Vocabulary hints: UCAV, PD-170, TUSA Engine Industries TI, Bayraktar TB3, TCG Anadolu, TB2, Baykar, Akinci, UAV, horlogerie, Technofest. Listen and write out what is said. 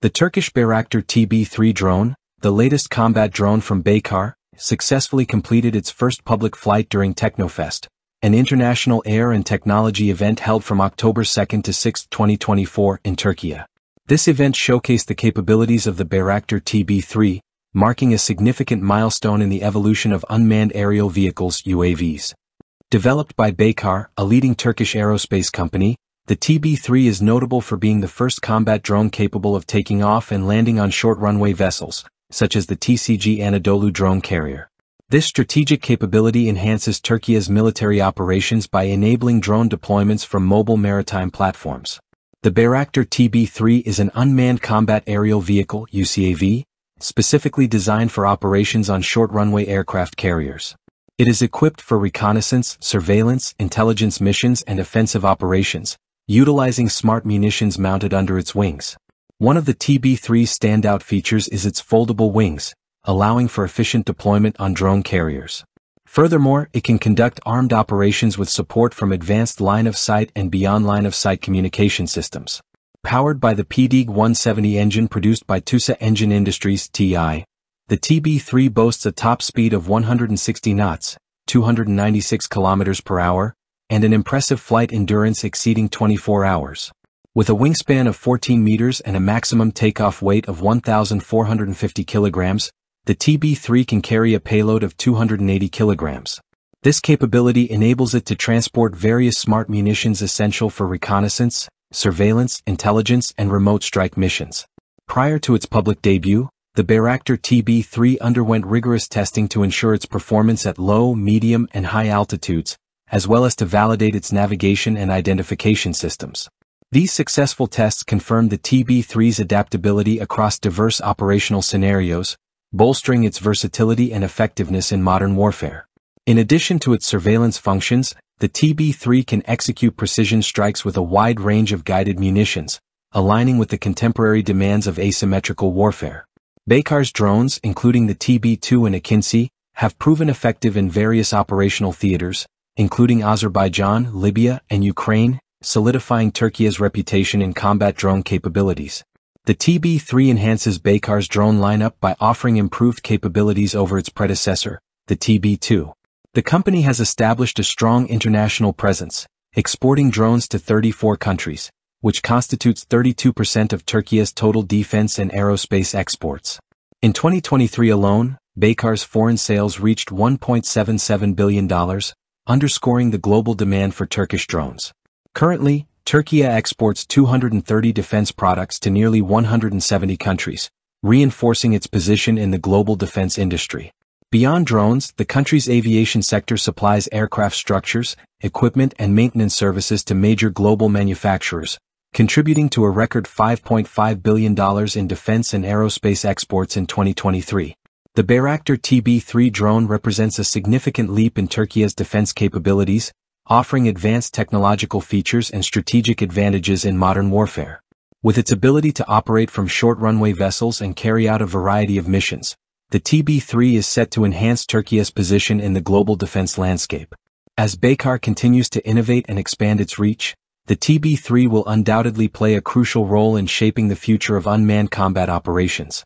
The Turkish Bayraktar TB3 drone, the latest combat drone from Baykar, successfully completed its first public flight during Technofest, an international air and technology event held from October 2 to 6, 2024 in Turkey. This event showcased the capabilities of the Bayraktar TB3, marking a significant milestone in the evolution of unmanned aerial vehicles UAVs. Developed by Baykar, a leading Turkish aerospace company, the TB3 is notable for being the first combat drone capable of taking off and landing on short runway vessels, such as the TCG Anadolu drone carrier. This strategic capability enhances Turkey's military operations by enabling drone deployments from mobile maritime platforms. The Bayraktar TB3 is an unmanned combat aerial vehicle (UCAV), specifically designed for operations on short runway aircraft carriers. It is equipped for reconnaissance, surveillance, intelligence missions, and offensive operations, utilizing smart munitions mounted under its wings. One of the TB3's standout features is its foldable wings, allowing for efficient deployment on drone carriers. Furthermore, it can conduct armed operations with support from advanced line-of-sight and beyond line-of-sight communication systems. Powered by the PD-170 engine produced by TUSA Engine Industries TI, the TB3 boasts a top speed of 160 knots, 296 km per hour, and an impressive flight endurance exceeding 24 hours. With a wingspan of 14 meters and a maximum takeoff weight of 1,450 kilograms, the TB3 can carry a payload of 280 kilograms. This capability enables it to transport various smart munitions essential for reconnaissance, surveillance, intelligence, and remote strike missions. Prior to its public debut, the Bayraktar TB3 underwent rigorous testing to ensure its performance at low, medium, and high altitudes, as well as to validate its navigation and identification systems. These successful tests confirmed the TB3's adaptability across diverse operational scenarios, bolstering its versatility and effectiveness in modern warfare. In addition to its surveillance functions, the TB3 can execute precision strikes with a wide range of guided munitions, aligning with the contemporary demands of asymmetrical warfare. Baykar's drones, including the TB2 and Akinci, have proven effective in various operational theaters, including Azerbaijan, Libya, and Ukraine, solidifying Turkey's reputation in combat drone capabilities. The TB3 enhances Baykar's drone lineup by offering improved capabilities over its predecessor, the TB2. The company has established a strong international presence, exporting drones to 34 countries, which constitutes 32% of Turkey's total defense and aerospace exports. In 2023 alone, Baykar's foreign sales reached $1.77 billion, underscoring the global demand for Turkish drones. Currently, Turkey exports 230 defense products to nearly 170 countries, reinforcing its position in the global defense industry. Beyond drones, the country's aviation sector supplies aircraft structures, equipment, and maintenance services to major global manufacturers, contributing to a record $5.5 billion in defense and aerospace exports in 2023. The Bayraktar TB3 drone represents a significant leap in Turkey's defense capabilities, offering advanced technological features and strategic advantages in modern warfare. With its ability to operate from short runway vessels and carry out a variety of missions, the TB3 is set to enhance Turkey's position in the global defense landscape. As Baykar continues to innovate and expand its reach, the TB3 will undoubtedly play a crucial role in shaping the future of unmanned combat operations.